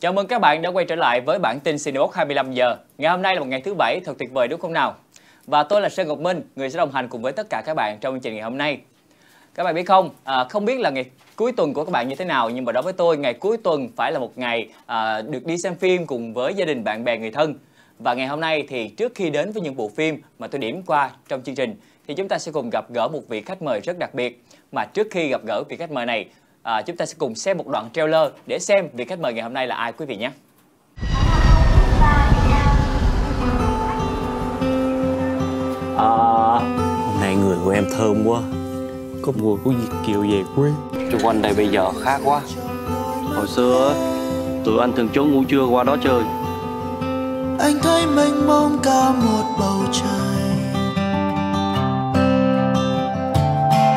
Chào mừng các bạn đã quay trở lại với bản tin Cinebox 25 giờ. Ngày hôm nay là một ngày thứ Bảy, thật tuyệt vời đúng không nào? Và tôi là Sơn Ngọc Minh, người sẽ đồng hành cùng với tất cả các bạn trong chương trình ngày hôm nay. Các bạn biết không, không biết là ngày cuối tuần của các bạn như thế nào, nhưng mà đối với tôi, ngày cuối tuần phải là một ngày được đi xem phim cùng với gia đình, bạn bè, người thân. Và ngày hôm nay thì trước khi đến với những bộ phim mà tôi điểm qua trong chương trình, thì chúng ta sẽ cùng gặp gỡ một vị khách mời rất đặc biệt. Mà trước khi gặp gỡ vị khách mời này, chúng ta sẽ cùng xem một đoạn trailer để xem vị khách mời ngày hôm nay là ai quý vị nhé. Hôm nay người của em thơm quá, có mùi của Việt Kiều về quê. Chứ quanh đây bây giờ khác quá. Hồi xưa tụi anh thường trốn ngủ trưa qua đó chơi. Anh thấy mênh mông cả một bầu trời.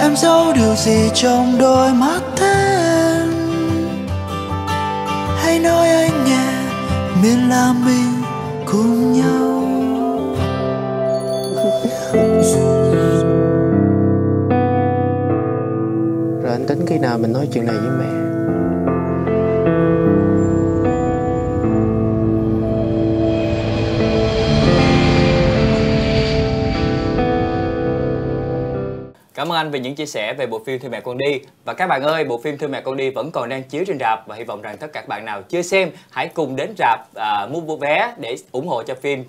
Em giấu điều gì trong đôi mắt thế em? Hãy nói anh nghe, miền là mình cùng nhau. Rồi anh tính khi nào mình nói chuyện này với mẹ? Cảm ơn anh vì những chia sẻ về bộ phim Thưa Mẹ Con Đi. Và các bạn ơi, bộ phim Thưa Mẹ Con Đi vẫn còn đang chiếu trên rạp. Và hy vọng rằng tất cả các bạn nào chưa xem, hãy cùng đến rạp mua vé để ủng hộ cho phim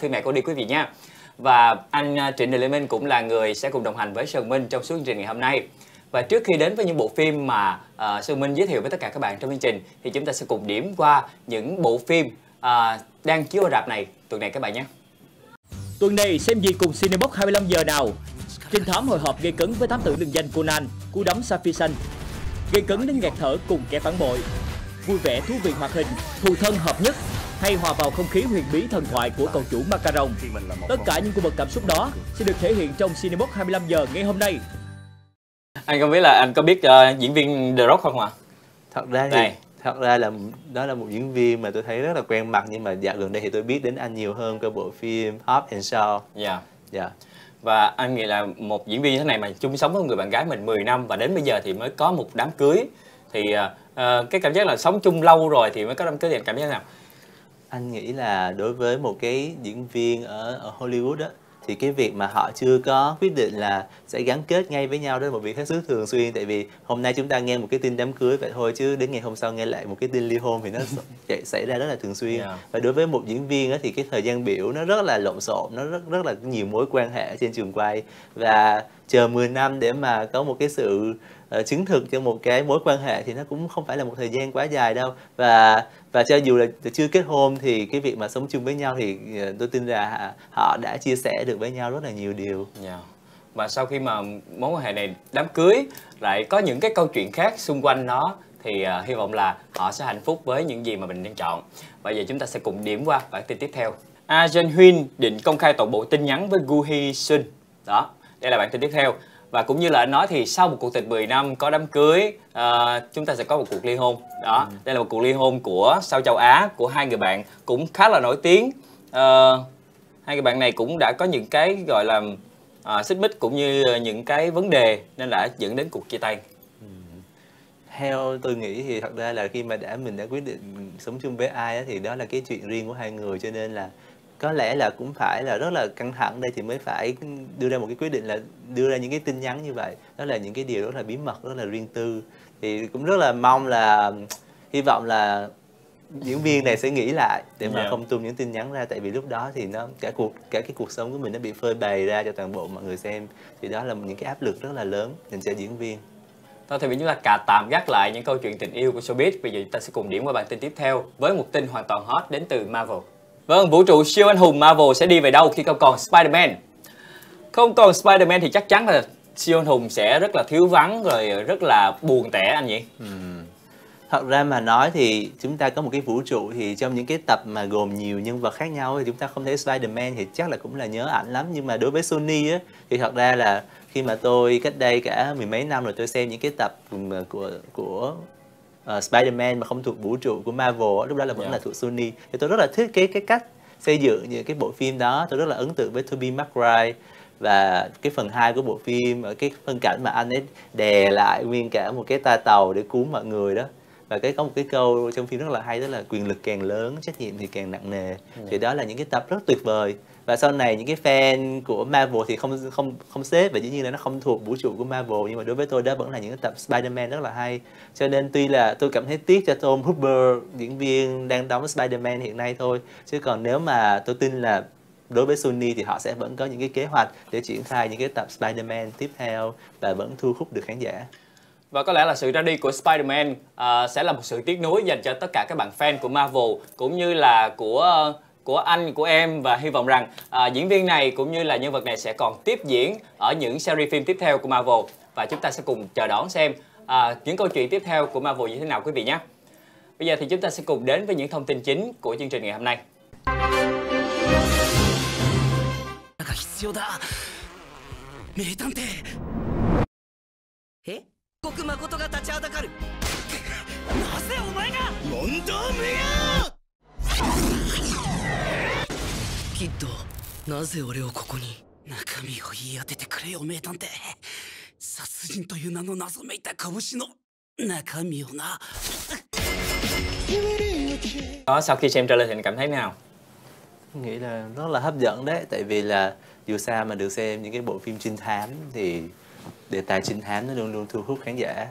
Thưa Mẹ Con Đi quý vị nha. Và anh Trịnh Đình Minh cũng là người sẽ cùng đồng hành với Sơn Minh trong suốt chương trình ngày hôm nay. Và trước khi đến với những bộ phim mà Sơn Minh giới thiệu với tất cả các bạn trong chương trình, thì chúng ta sẽ cùng điểm qua những bộ phim đang chiếu ở rạp này tuần này các bạn nhé. Tuần này xem gì cùng Cinebox 25 giờ nào? Trinh thám hồi hộp gây cấn với thám tử lừng danh Conan, cú đấm Sapphire Xanh, gây cấn đến ngạt thở cùng kẻ phản bội, vui vẻ thú vị hoạt hình, thù thân hợp nhất hay hòa vào không khí huyền bí thần thoại của cầu chủ Macaron. Tất cả những cung bậc cảm xúc đó sẽ được thể hiện trong Cinebox 25 giờ ngay hôm nay. Anh không biết là anh có biết diễn viên The Rock không ạ? Thật ra là đó là một diễn viên mà tôi thấy rất là quen mặt, nhưng mà dạo gần đây thì tôi biết đến anh nhiều hơn cơ bộ phim Pop and Soul. Dạ. Và anh nghĩ là một diễn viên như thế này mà chung sống với người bạn gái mình 10 năm và đến bây giờ thì mới có một đám cưới, thì cái cảm giác là sống chung lâu rồi thì mới có đám cưới thì anh cảm giác nào? Anh nghĩ là đối với một cái diễn viên ở Hollywood đó, thì cái việc mà họ chưa có quyết định là sẽ gắn kết ngay với nhau đó là một việc hết sức thường xuyên. Tại vì hôm nay chúng ta nghe một cái tin đám cưới vậy thôi, chứ đến ngày hôm sau nghe lại một cái tin ly hôn thì nó xảy ra rất là thường xuyên. Và đối với một diễn viên thì cái thời gian biểu nó rất là lộn xộn, nó rất là nhiều mối quan hệ trên trường quay. Và chờ 10 năm để mà có một cái sự chứng thực cho một cái mối quan hệ thì nó cũng không phải là một thời gian quá dài đâu. Và cho dù là chưa kết hôn thì cái việc mà sống chung với nhau thì tôi tin là họ đã chia sẻ được với nhau rất là nhiều điều. Và sau khi mà mối quan hệ này đám cưới lại có những cái câu chuyện khác xung quanh nó, thì hy vọng là họ sẽ hạnh phúc với những gì mà mình đang chọn. Bây giờ chúng ta sẽ cùng điểm qua bản tin tiếp theo. Ahn Jae-hyun định công khai toàn bộ tin nhắn với Ku Hye-sun. Đó, đây là bản tin tiếp theo. Và cũng như là anh nói thì sau một cuộc tình 10 năm có đám cưới, chúng ta sẽ có một cuộc ly hôn. Đó, đây là một cuộc ly hôn của sao châu Á, của hai người bạn cũng khá là nổi tiếng. Hai người bạn này cũng đã có những cái gọi là xích mích cũng như những cái vấn đề nên đã dẫn đến cuộc chia tay. Theo tôi nghĩ thì thật ra là khi mà mình đã quyết định sống chung với ai đó, thì đó là cái chuyện riêng của hai người, cho nên là có lẽ là cũng phải là rất là căng thẳng đây thì mới phải đưa ra một cái quyết định là đưa ra những cái tin nhắn như vậy. Đó là những cái điều rất là bí mật, rất là riêng tư. Thì cũng rất là mong là, hy vọng là diễn viên này sẽ nghĩ lại để mà không tung những tin nhắn ra. Tại vì lúc đó thì nó cả cái cuộc sống của mình nó bị phơi bày ra cho toàn bộ mọi người xem. Thì đó là những cái áp lực rất là lớn dành cho diễn viên. Thôi thì chúng ta tạm gác lại những câu chuyện tình yêu của showbiz. Bây giờ chúng ta sẽ cùng điểm qua bản tin tiếp theo với một tin hoàn toàn hot đến từ Marvel. Vâng, vũ trụ siêu anh hùng Marvel sẽ đi về đâu khi không còn Spider-Man? Không còn Spider-Man thì chắc chắn là siêu anh hùng sẽ rất là thiếu vắng, rồi rất là buồn tẻ anh nhỉ? Thật ra mà nói thì chúng ta có một cái vũ trụ thì trong những cái tập mà gồm nhiều nhân vật khác nhau thì chúng ta không thấy Spider-Man thì chắc là cũng là nhớ ảnh lắm. Nhưng mà đối với Sony á, thì thật ra là khi mà tôi cách đây cả mười mấy năm rồi tôi xem những cái tập của Spider-Man mà không thuộc vũ trụ của Marvel, lúc đó là vẫn là thuộc Sony. Thì tôi rất là thích cái cách xây dựng những cái bộ phim đó. Tôi rất là ấn tượng với Tobey Maguire và cái phần 2 của bộ phim, ở cái phân cảnh mà anh ấy đè lại nguyên cả một cái toa tàu để cứu mọi người đó. Và có một cái câu trong phim rất là hay, đó là quyền lực càng lớn, trách nhiệm thì càng nặng nề. Thì đó là những cái tập rất tuyệt vời. Và sau này những cái fan của Marvel thì không xếp, và dĩ nhiên là nó không thuộc vũ trụ của Marvel, nhưng mà đối với tôi đó vẫn là những cái tập Spider-Man rất là hay. Cho nên tuy là tôi cảm thấy tiếc cho Tom Hooper, diễn viên đang đóng Spider-Man hiện nay thôi, chứ còn nếu mà tôi tin là đối với Sony thì họ sẽ vẫn có những cái kế hoạch để triển khai những cái tập Spider-Man tiếp theo và vẫn thu hút được khán giả. Và có lẽ là sự ra đi của Spider-Man sẽ là một sự tiếc nuối dành cho tất cả các bạn fan của Marvel, cũng như là của anh, của em, và hy vọng rằng diễn viên này cũng như là nhân vật này sẽ còn tiếp diễn ở những series phim tiếp theo của Marvel, và chúng ta sẽ cùng chờ đón xem những câu chuyện tiếp theo của Marvel như thế nào quý vị nhé. Bây giờ thì chúng ta sẽ cùng đến với những thông tin chính của chương trình ngày hôm nay. Đó, sau khi xem trailer thì anh cảm thấy nào? Tôi nghĩ là rất là hấp dẫn đấy, tại vì là dù sao mà được xem những cái bộ phim trinh thám thì đề tài trinh thám nó luôn luôn thu hút khán giả.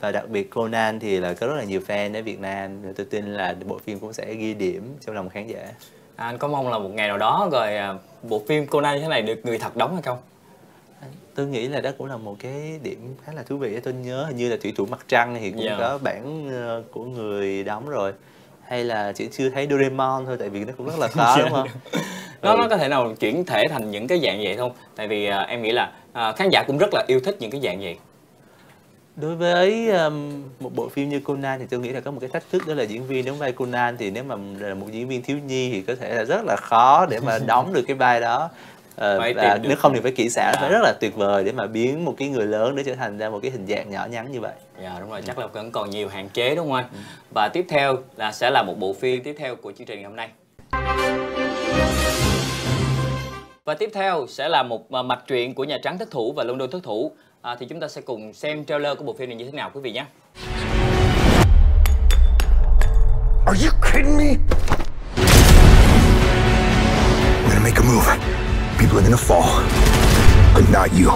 Và đặc biệt Conan thì là có rất là nhiều fan ở Việt Nam, tôi tin là bộ phim cũng sẽ ghi điểm trong lòng khán giả. Anh có mong là một ngày nào đó rồi bộ phim Conan như thế này được người thật đóng hay không? Tôi nghĩ là đó cũng là một cái điểm khá là thú vị. Tôi nhớ hình như là Thủy Thủ Mặt Trăng thì cũng có bản của người đóng rồi. Hay là chỉ chưa thấy Doraemon thôi, tại vì nó cũng rất là khó đúng không? Nó có thể nào chuyển thể thành những cái dạng vậy không? Tại vì em nghĩ là khán giả cũng rất là yêu thích những cái dạng vậy. Đối với một bộ phim như Conan thì tôi nghĩ là có một cái thách thức, đó là diễn viên đóng vai Conan thì nếu mà là một diễn viên thiếu nhi thì có thể là rất là khó để mà đóng được cái vai đó. Và nếu không thì phải kỹ xảo phải rất là tuyệt vời để mà biến một cái người lớn để trở thành ra một cái hình dạng nhỏ nhắn như vậy. Đúng rồi, chắc là vẫn còn nhiều hạn chế đúng không anh? Và tiếp theo là sẽ là một bộ phim tiếp theo của chương trình ngày hôm nay. Và tiếp theo sẽ là một mạch truyện của Nhà Trắng Thất Thủ và London Thất Thủ. Thì chúng ta sẽ cùng xem trailer của bộ phim này như thế nào quý vị nhé. Are you kidding me? I'm gonna make a move. People are gonna fall, but not you.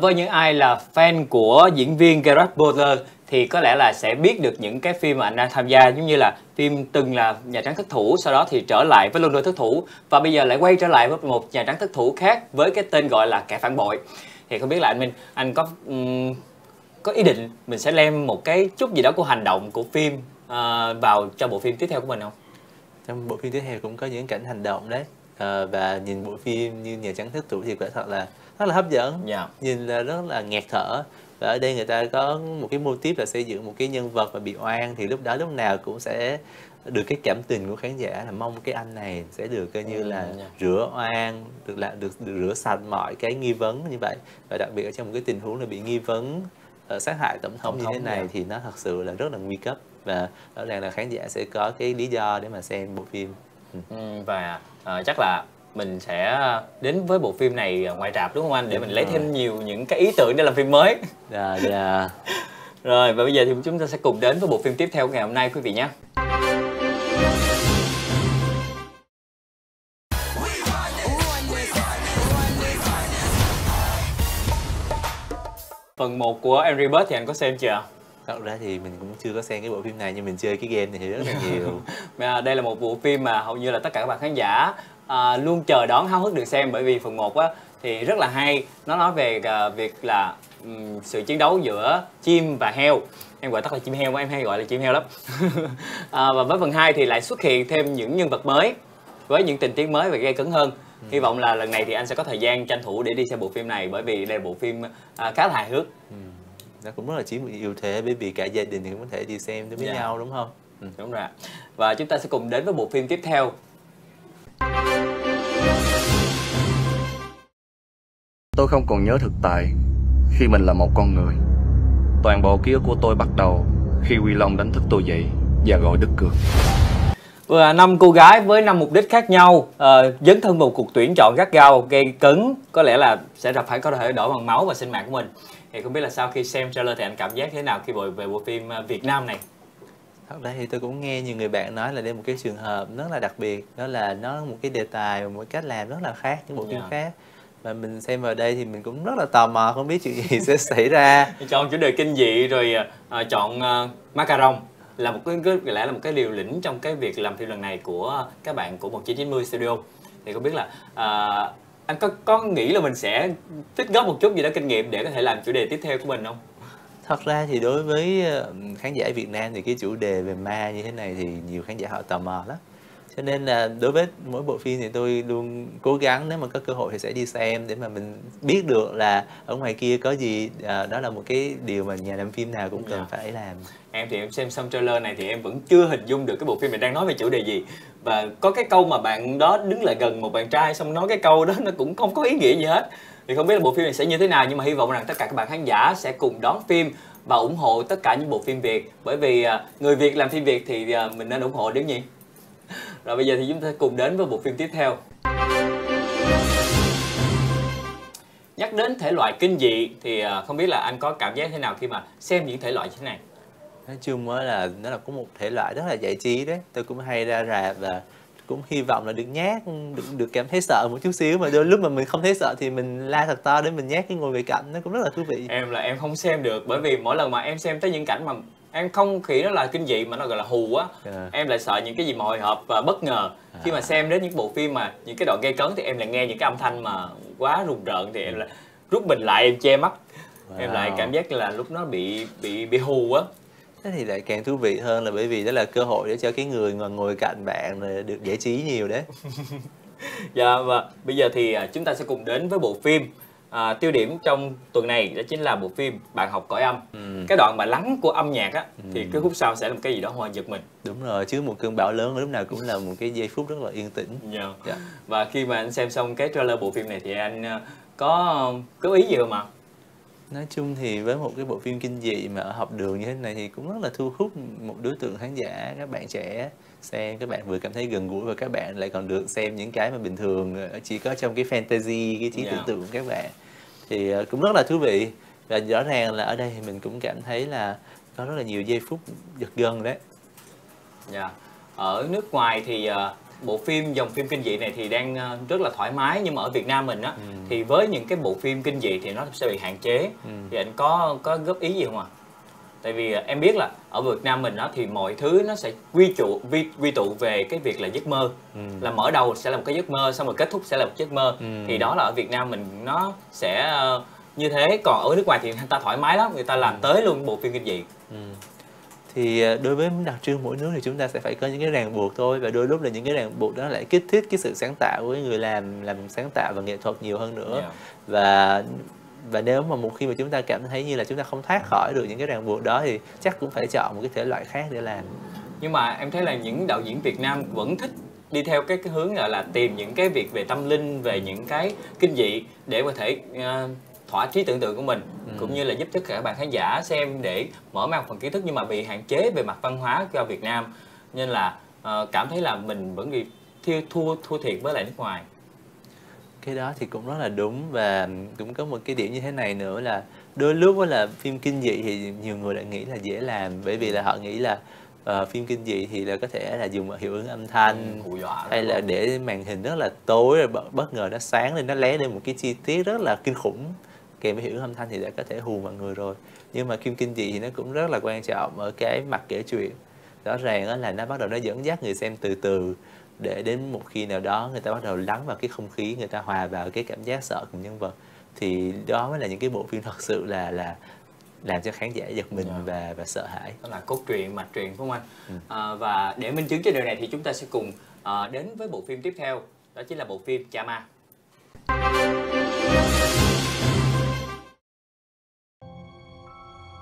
Với những ai là fan của diễn viên Gerard Butler thì có lẽ là sẽ biết được những cái phim mà anh đang tham gia, giống như là phim từng là Nhà Trắng Thất Thủ, sau đó thì trở lại với London Thất Thủ, và bây giờ lại quay trở lại với một Nhà Trắng Thất Thủ khác với cái tên gọi là Kẻ Phản Bội. Thì không biết là anh Minh, anh có ý định mình sẽ đem một cái chút gì đó của hành động của phim vào cho bộ phim tiếp theo của mình không? Trong bộ phim tiếp theo cũng có những cảnh hành động đấy. Và nhìn bộ phim như Nhà Trắng Thất Thủ thì quả thật là rất là hấp dẫn, nhìn là rất là nghẹt thở. Và ở đây người ta có một cái mô típ là xây dựng một cái nhân vật mà bị oan, thì lúc đó lúc nào cũng sẽ được cái cảm tình của khán giả là mong cái anh này sẽ được coi như là rửa oan, được rửa sạch mọi cái nghi vấn như vậy. Và đặc biệt ở trong một cái tình huống là bị nghi vấn sát hại tổng thống như thế này thì nó thật sự là rất là nguy cấp, và rõ ràng là khán giả sẽ có cái lý do để mà xem bộ phim. Và chắc là mình sẽ đến với bộ phim này ngoài rạp đúng không anh? Để mình lấy thêm nhiều những cái ý tưởng để làm phim mới. Rồi, và bây giờ thì chúng ta sẽ cùng đến với bộ phim tiếp theo của ngày hôm nay quý vị nhé. Phần 1 của Angry Bird thì anh có xem chưa? Thật ra thì mình cũng chưa có xem cái bộ phim này, nhưng mình chơi cái game này thì rất là nhiều. Đây là một bộ phim mà hầu như là tất cả các bạn khán giả luôn chờ đón háo hức được xem, bởi vì phần 1 thì rất là hay. Nó nói về việc là sự chiến đấu giữa chim và heo. Em gọi tắt là chim heo, em hay gọi là chim heo lắm. Và với phần 2 thì lại xuất hiện thêm những nhân vật mới với những tình tiết mới và gay cấn hơn. Hy vọng là lần này thì anh sẽ có thời gian tranh thủ để đi xem bộ phim này, bởi vì đây là bộ phim khá là hài hước. Nó cũng rất là chiếm ưu thế, bởi vì cả gia đình thì cũng có thể đi xem với nhau đúng không? Đúng rồi. Và chúng ta sẽ cùng đến với bộ phim tiếp theo. Tôi không còn nhớ thực tại khi mình là một con người. Toàn bộ ký ức của tôi bắt đầu khi Quy Long đánh thức tôi dậy và gọi Đức Cường. Vừa là 5 cô gái với 5 mục đích khác nhau dấn thân vào cuộc tuyển chọn gắt gao gây cấn, có lẽ là sẽ phải có thể đổi bằng máu và sinh mạng của mình. Thì không biết là sau khi xem trailer thì anh cảm giác thế nào khi về bộ phim Việt Nam này? Thật ra thì tôi cũng nghe nhiều người bạn nói là đây một cái trường hợp rất là đặc biệt, đó là nó một cái đề tài và một cách làm rất là khác những bộ phim khác. Và mình xem vào đây thì mình cũng rất là tò mò không biết chuyện gì sẽ xảy ra. Chọn chủ đề kinh dị rồi chọn macaron là một cái lẽ là một cái liều lĩnh trong cái việc làm phim lần này của các bạn của 1990 studio. Thì không biết là anh có nghĩ là mình sẽ tích góp một chút gì đó kinh nghiệm để có thể làm chủ đề tiếp theo của mình không? Thật ra thì đối với khán giả Việt Nam thì cái chủ đề về ma như thế này thì nhiều khán giả họ tò mò lắm. Cho nên là đối với mỗi bộ phim thì tôi luôn cố gắng nếu mà có cơ hội thì sẽ đi xem để mà mình biết được là ở ngoài kia có gì. Đó là một cái điều mà nhà làm phim nào cũng cần phải làm. Em thì em xem xong trailer này thì em vẫn chưa hình dung được cái bộ phim mình đang nói về chủ đề gì. Và có cái câu mà bạn đó đứng lại gần một bạn trai xong nói cái câu đó nó cũng không có ý nghĩa gì hết. Thì không biết là bộ phim này sẽ như thế nào, nhưng mà hy vọng rằng tất cả các bạn khán giả sẽ cùng đón phim và ủng hộ tất cả những bộ phim Việt. Bởi vì người Việt làm phim Việt thì mình nên ủng hộ đúng nhỉ? Rồi bây giờ thì chúng ta cùng đến với bộ phim tiếp theo. Nhắc đến thể loại kinh dị thì không biết là anh có cảm giác thế nào khi mà xem những thể loại như thế này? Nói chung mới là nó là có một thể loại rất là giải trí đấy. Tôi cũng hay ra rạp và cũng hy vọng là được nhát, được cảm thấy sợ một chút xíu. Mà đôi lúc mà mình không thấy sợ thì mình la thật to để mình nhát cái ngồi về cạnh, nó cũng rất là thú vị. Em là em không xem được, bởi vì mỗi lần mà em xem tới những cảnh mà em không khỉ nó là kinh dị mà nó gọi là hù á, em lại sợ những cái gì mà hồi hộp và bất ngờ. Khi mà xem đến những bộ phim mà những cái đoạn gây cấn thì em lại nghe những cái âm thanh mà quá rùng rợn thì em lại rút mình lại, em che mắt. Em lại cảm giác là lúc nó bị hù á. Thế thì lại càng thú vị hơn, là bởi vì đó là cơ hội để cho cái người ngồi cạnh bạn được giải trí nhiều đấy. Dạ, và bây giờ thì chúng ta sẽ cùng đến với bộ phim tiêu điểm trong tuần này, đó chính là bộ phim Bạn Học Cõi Âm. Cái đoạn mà lắng của âm nhạc á, thì cái khúc sau sẽ là một cái gì đó hoa giật mình. Đúng rồi, chứ một cơn bão lớn lúc nào cũng là một cái giây phút rất là yên tĩnh. Và khi mà anh xem xong cái trailer bộ phim này thì anh có ý gì không ạ? Nói chung thì với một cái bộ phim kinh dị mà ở học đường như thế này thì cũng rất là thu hút một đối tượng khán giả, các bạn trẻ xem. Các bạn vừa cảm thấy gần gũi và các bạn lại còn được xem những cái mà bình thường chỉ có trong cái fantasy, cái trí tưởng tượng của các bạn. Thì cũng rất là thú vị. Và rõ ràng là ở đây thì mình cũng cảm thấy là có rất là nhiều giây phút giật gân đấy. Ở nước ngoài thì bộ phim, dòng phim kinh dị này thì đang rất là thoải mái, nhưng mà ở Việt Nam mình á thì với những cái bộ phim kinh dị thì nó sẽ bị hạn chế. Thì anh có góp ý gì không ạ? Tại vì em biết là ở Việt Nam mình á thì mọi thứ nó sẽ quy tụ về cái việc là giấc mơ. Là mở đầu sẽ là một cái giấc mơ, xong rồi kết thúc sẽ là một giấc mơ. Thì đó là ở Việt Nam mình nó sẽ như thế, còn ở nước ngoài thì người ta thoải mái lắm, người ta làm tới luôn bộ phim kinh dị. Thì đối với đặc trưng mỗi nước thì chúng ta sẽ phải có những cái ràng buộc thôi. Và đôi lúc là những cái ràng buộc đó lại kích thích cái sự sáng tạo của người làm sáng tạo và nghệ thuật nhiều hơn nữa. Và nếu mà một khi mà chúng ta cảm thấy như là chúng ta không thoát khỏi được những cái ràng buộc đó thì chắc cũng phải chọn một cái thể loại khác để làm. Nhưng mà em thấy là những đạo diễn Việt Nam vẫn thích đi theo cái hướng là tìm những cái việc về tâm linh, về những cái kinh dị để có thể thỏa trí tưởng tượng của mình, cũng như là giúp tất cả các bạn khán giả xem để mở mang phần kiến thức, nhưng mà bị hạn chế về mặt văn hóa cho Việt Nam, nên là cảm thấy là mình vẫn bị thua thiệt với lại nước ngoài. Cái đó thì cũng rất là đúng. Và cũng có một cái điểm như thế này nữa là đôi lúc là phim kinh dị thì nhiều người lại nghĩ là dễ làm, bởi vì là họ nghĩ là phim kinh dị thì là có thể là dùng hiệu ứng âm thanh, hay là để màn hình rất là tối rồi bất ngờ nó sáng lên, nó lé lên một cái chi tiết rất là kinh khủng kèm với hiệu ứng âm thanh thì đã có thể hù mọi người rồi. Nhưng mà phim kinh dị thì nó cũng rất là quan trọng ở cái mặt kể chuyện. Rõ ràng là nó bắt đầu nó dẫn dắt người xem từ từ, để đến một khi nào đó người ta bắt đầu lắng vào cái không khí, người ta hòa vào cái cảm giác sợ của nhân vật. Thì đó mới là những cái bộ phim thật sự là làm cho khán giả giật mình và sợ hãi. Đó là cốt truyện, mạch truyện phải không anh? Và để minh chứng cho điều này thì chúng ta sẽ cùng đến với bộ phim tiếp theo, đó chính là bộ phim Chama.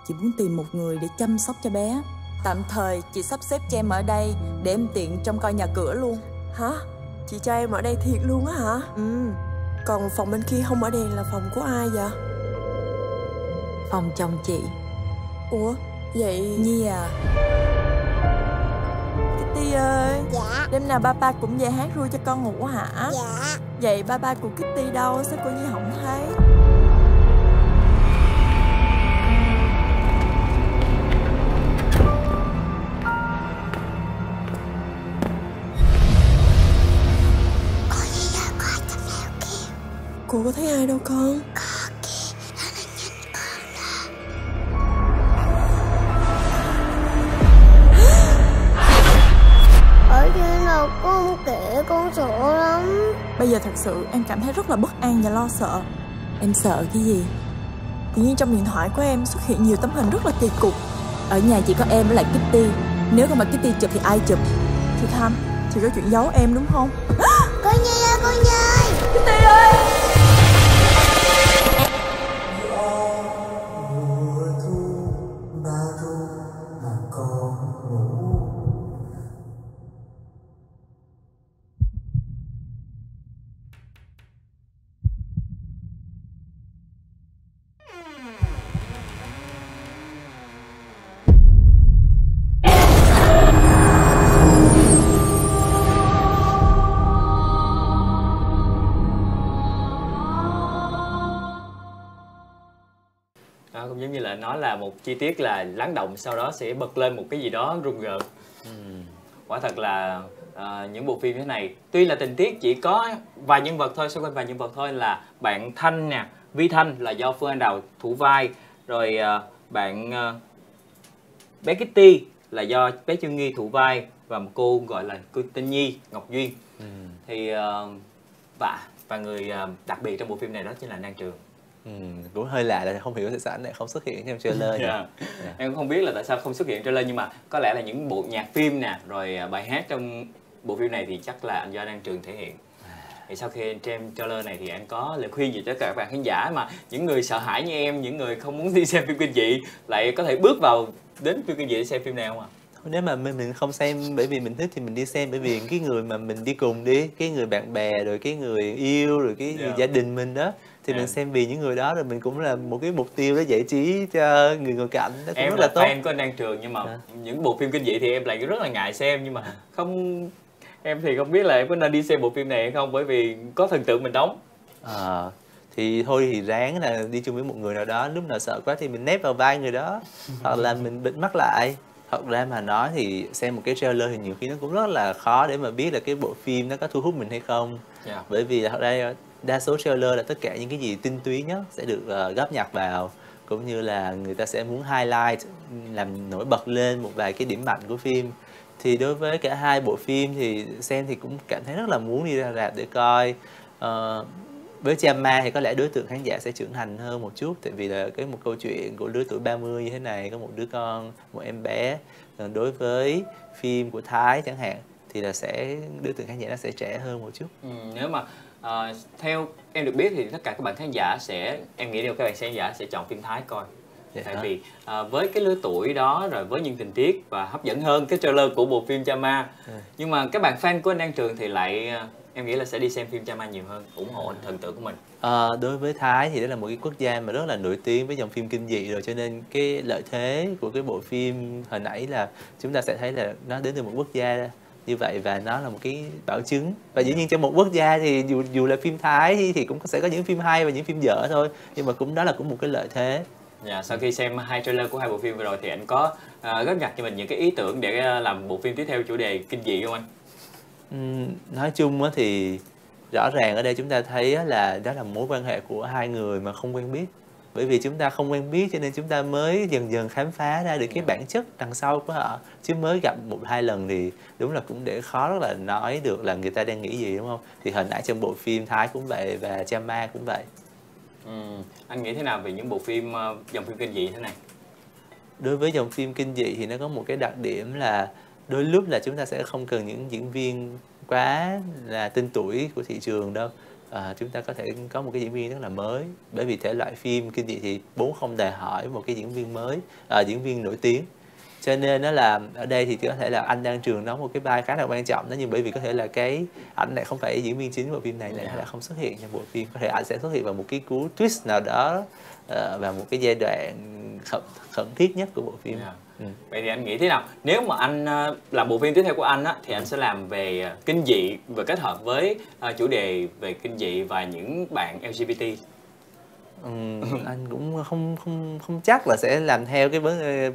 Chị muốn tìm một người để chăm sóc cho bé. Tạm thời chị sắp xếp cho em ở đây để em tiện trông coi nhà cửa luôn. Hả? Chị cho em ở đây thiệt luôn á hả? Còn phòng bên kia không ở đèn là phòng của ai vậy? Phòng chồng chị. Ủa? Vậy... Nhi à? Kitty ơi. Dạ. Đêm nào ba cũng về hát ru cho con ngủ hả? Dạ. Vậy ba của Kitty đâu? Sao cô Nhi không thấy? Bây giờ thật sự em cảm thấy rất là bất an và lo sợ. Em sợ cái gì? Tự nhiên trong điện thoại của em xuất hiện nhiều tấm hình rất là kỳ cục. Ở nhà chỉ có em với lại Kitty. Nếu không mà Kitty chụp thì ai chụp? Thì Tham, thì có chuyện giấu em đúng không? Cô Nhi ơi, cô Nhi ơi! Kitty ơi! Cũng giống như là nó là một chi tiết là lắng động, sau đó sẽ bật lên một cái gì đó rùng rợn. Quả thật là những bộ phim thế này tuy là tình tiết chỉ có vài nhân vật thôi, xung quanh vài nhân vật thôi, là bạn Thanh nè, Vi Thanh là do Phương Anh Đào thủ vai, rồi bạn bé Kitty là do bé Chương Nghi thủ vai, và một cô gọi là cô Tinh Nhi, Ngọc Duyên. Thì và người đặc biệt trong bộ phim này đó chính là Nang Trường. Cũng hơi lạ là không hiểu tại sao anh lại không xuất hiện trong trailer. Em cũng không biết là tại sao không xuất hiện trailer, nhưng mà có lẽ là những bộ nhạc phim nè, rồi bài hát trong bộ phim này thì chắc là anh do Nang Trường thể hiện. Thì sau khi xem trailer này thì anh có lời khuyên gì cho các bạn khán giả mà những người sợ hãi như em, những người không muốn đi xem phim kinh dị lại có thể bước vào đến phim kinh dị để xem phim này không ạ? Nếu mà mình không xem bởi vì mình thích thì mình đi xem bởi vì cái người mà mình đi cùng đi, cái người bạn bè, rồi cái người yêu, rồi cái gia đình mình đó, thì mình xem vì những người đó, rồi mình cũng là một cái mục tiêu để giải trí cho người ngồi cạnh. Đó cũng em rất là tốt. Em có Nang Trường nhưng mà những bộ phim kinh dị thì em lại rất là ngại xem, nhưng mà không, em thì không biết là em có nên đi xem bộ phim này hay không, bởi vì có thần tượng mình đóng. Thì thôi thì ráng là đi chung với một người nào đó, lúc nào sợ quá thì mình nép vào vai người đó hoặc là mình bịt mắt lại. Thật ra mà nói thì xem một cái trailer thì nhiều khi nó cũng rất là khó để mà biết là cái bộ phim nó có thu hút mình hay không. Bởi vì thật ra đa số trailer là tất cả những cái gì tinh túy nhất sẽ được góp nhặt vào, cũng như là người ta sẽ muốn highlight, làm nổi bật lên một vài cái điểm mạnh của phim. Thì đối với cả hai bộ phim thì xem thì cũng cảm thấy rất là muốn đi ra rạp để coi. Với Chama thì có lẽ đối tượng khán giả sẽ trưởng thành hơn một chút, tại vì là cái một câu chuyện của lứa tuổi 30 như thế này, có một đứa con, một em bé. Đối với phim của Thái chẳng hạn thì là sẽ đối tượng khán giả nó sẽ trẻ hơn một chút. Nếu mà theo em được biết thì tất cả các bạn khán giả sẽ, em nghĩ đều các bạn khán giả sẽ chọn phim Thái coi. Tại vì với cái lứa tuổi đó, rồi với những tình tiết và hấp dẫn hơn cái trailer của bộ phim Chama. Nhưng mà các bạn fan của Nang Trường thì lại em nghĩ là sẽ đi xem phim Chama nhiều hơn, ủng hộ thần tượng của mình. Đối với Thái thì đó là một cái quốc gia mà rất là nổi tiếng với dòng phim kinh dị rồi, cho nên cái lợi thế của cái bộ phim hồi nãy là chúng ta sẽ thấy là nó đến từ một quốc gia như vậy, và nó là một cái bảo chứng. Và dĩ nhiên trong một quốc gia thì dù là phim Thái thì cũng sẽ có những phim hay và những phim dở thôi, nhưng mà cũng đó là cũng một cái lợi thế. Sau khi xem hai trailer của hai bộ phim vừa rồi thì anh có góp nhặt cho mình những cái ý tưởng để làm bộ phim tiếp theo chủ đề kinh dị không anh? Nói chung thì rõ ràng ở đây chúng ta thấy là đó là mối quan hệ của hai người mà không quen biết. Bởi vì chúng ta không quen biết cho nên chúng ta mới dần dần khám phá ra được cái bản chất đằng sau của họ. Chứ mới gặp một hai lần thì đúng là cũng để khó rất là nói được là người ta đang nghĩ gì, đúng không? Thì hồi nãy trong bộ phim Thái cũng vậy và Chama cũng vậy. Anh nghĩ thế nào về những bộ phim dòng phim kinh dị thế này? Đối với dòng phim kinh dị thì nó có một cái đặc điểm là đôi lúc là chúng ta sẽ không cần những diễn viên quá là tên tuổi của thị trường đâu. Chúng ta có thể có một cái diễn viên rất là mới, bởi vì thể loại phim kinh dị thì bốn không đòi hỏi một cái diễn viên mới, diễn viên nổi tiếng. Cho nên nó là ở đây thì có thể là anh Nang Trường đóng một cái vai khá là quan trọng đó, nhưng bởi vì có thể là cái ảnh này không phải diễn viên chính bộ phim này, này là không xuất hiện trong bộ phim, có thể ảnh sẽ xuất hiện vào một cái cú twist nào đó và một cái giai đoạn khẩn thiết nhất của bộ phim. Vậy thì anh nghĩ thế nào nếu mà anh làm bộ phim tiếp theo của anh á, thì anh sẽ làm về kinh dị và kết hợp với chủ đề về kinh dị và những bạn LGBT? Anh cũng không chắc là sẽ làm theo cái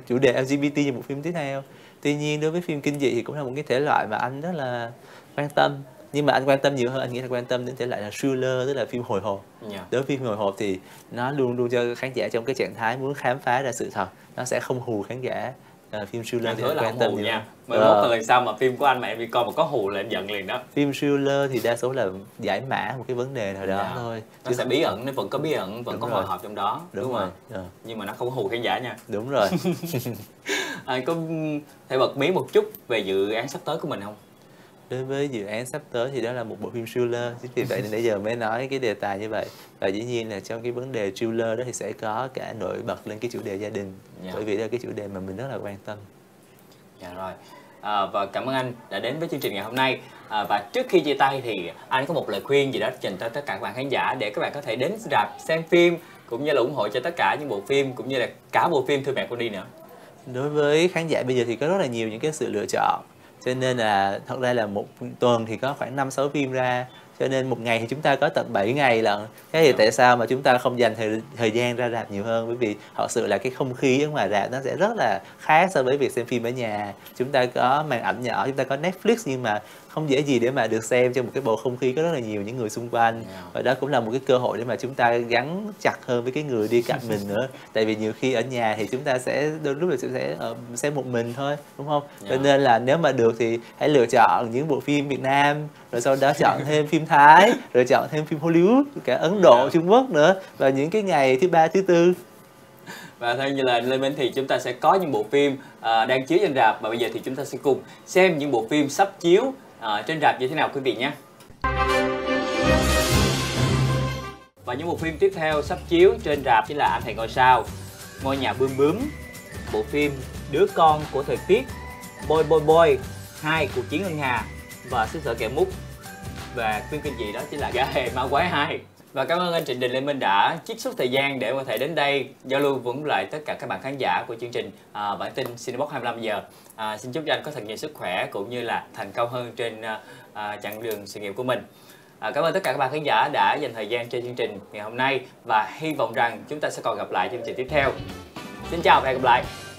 chủ đề LGBT trong bộ phim tiếp theo. Tuy nhiên đối với phim kinh dị thì cũng là một cái thể loại mà anh rất là quan tâm, nhưng mà anh quan tâm nhiều hơn, anh nghĩ là quan tâm đến thể loại là thriller, tức là phim hồi hộp. Đối với phim hồi hộp thì nó luôn luôn cho khán giả trong cái trạng thái muốn khám phá ra sự thật, nó sẽ không hù khán giả phim thriller thì quan tâm nhiều. Mới mốt lần sau mà phim của anh mà em đi coi mà có hù là em giận liền đó. Phim thriller thì đa số là giải mã một cái vấn đề nào đó thôi. Nó sẽ bí ẩn, nó vẫn có bí ẩn, vẫn có hồi hộp trong đó. Đúng rồi. Nhưng mà nó không hù khán giả nha. Đúng rồi. Anh có thể bật mí một chút về dự án sắp tới của mình không? Đối với dự án sắp tới thì đó là một bộ phim thriller, chính vì vậy nên nãy giờ mới nói cái đề tài như vậy. Và dĩ nhiên là trong cái vấn đề thriller đó thì sẽ có cả nổi bật lên cái chủ đề gia đình, bởi vì đó là cái chủ đề mà mình rất là quan tâm. Dạ rồi, và cảm ơn anh đã đến với chương trình ngày hôm nay. Và trước khi chia tay thì anh có một lời khuyên gì đó dành cho tất cả các bạn khán giả để các bạn có thể đến rạp xem phim, cũng như là ủng hộ cho tất cả những bộ phim, cũng như là cả bộ phim Thưa Mẹ Con Đi nữa. Đối với khán giả bây giờ thì có rất là nhiều những cái sự lựa chọn, cho nên là thật ra là một tuần thì có khoảng 5-6 phim ra, cho nên một ngày thì chúng ta có tận 7 ngày lận. Thế thì tại sao mà chúng ta không dành thời gian ra rạp nhiều hơn? Bởi vì thật sự là cái không khí ở ngoài rạp nó sẽ rất là khác so với việc xem phim ở nhà. Chúng ta có màn ảnh nhỏ, chúng ta có Netflix, nhưng mà không dễ gì để mà được xem trong một cái bầu không khí có rất là nhiều những người xung quanh. Và đó cũng là một cái cơ hội để mà chúng ta gắn chặt hơn với cái người đi cạnh mình nữa. Tại vì nhiều khi ở nhà thì chúng ta sẽ đôi lúc là chúng ta sẽ xem một mình thôi, đúng không? Cho nên là nếu mà được thì hãy lựa chọn những bộ phim Việt Nam, rồi sau đó chọn thêm phim Thái, rồi chọn thêm phim Hollywood, cả Ấn Độ, Trung Quốc nữa, và những cái ngày thứ ba, thứ tư. Và theo như là anh Lê Minh thì chúng ta sẽ có những bộ phim đang chiếu trên rạp, và bây giờ thì chúng ta sẽ cùng xem những bộ phim sắp chiếu trên rạp như thế nào quý vị nhé. Và những bộ phim tiếp theo sắp chiếu trên rạp chính là Anh Thầy Ngôi Sao, Ngôi Nhà Bươm Bướm, bộ phim Đứa Con Của Thời Tiết, Boy Boy Boy 2 Cuộc Chiến Ngân Hà và Xứ Sở Kẻ Mút. Và phim kinh dị đó chính là Gã Hề Ma Quái 2. Và cảm ơn anh Trịnh Đình Lê Minh đã chiết xuất thời gian để có thể đến đây giao lưu vững lại tất cả các bạn khán giả của chương trình bản tin Cinebox 25 giờ. Xin chúc cho anh có thật nhiều sức khỏe cũng như là thành công hơn trên chặng đường sự nghiệp của mình. Cảm ơn tất cả các bạn khán giả đã dành thời gian trên chương trình ngày hôm nay, và hy vọng rằng chúng ta sẽ còn gặp lại trong chương trình tiếp theo. Xin chào và hẹn gặp lại.